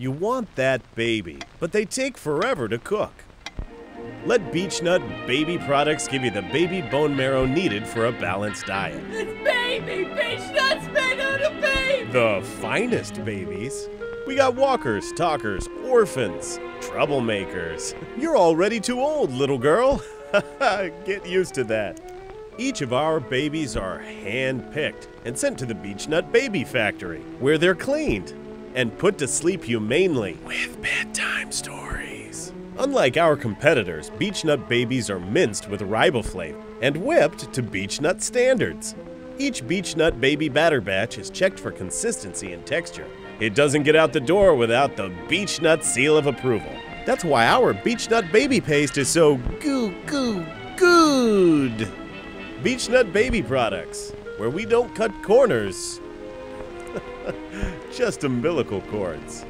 You want that baby, but they take forever to cook. Let Beech-Nut baby products give you the baby bone marrow needed for a balanced diet. This baby! Beech-Nut's made out of babies! The finest babies. We got walkers, talkers, orphans, troublemakers. You're already too old, little girl. Get used to that. Each of our babies are hand-picked and sent to the Beech-Nut Baby Factory, where they're cleaned and put to sleep humanely with bedtime stories. Unlike our competitors, Beech-Nut babies are minced with riboflavin and whipped to Beech-Nut standards. Each Beech-Nut baby batter batch is checked for consistency and texture. It doesn't get out the door without the Beech-Nut seal of approval. That's why our Beech-Nut baby paste is so good. Beech-Nut baby products, where we don't cut corners. Just umbilical cords.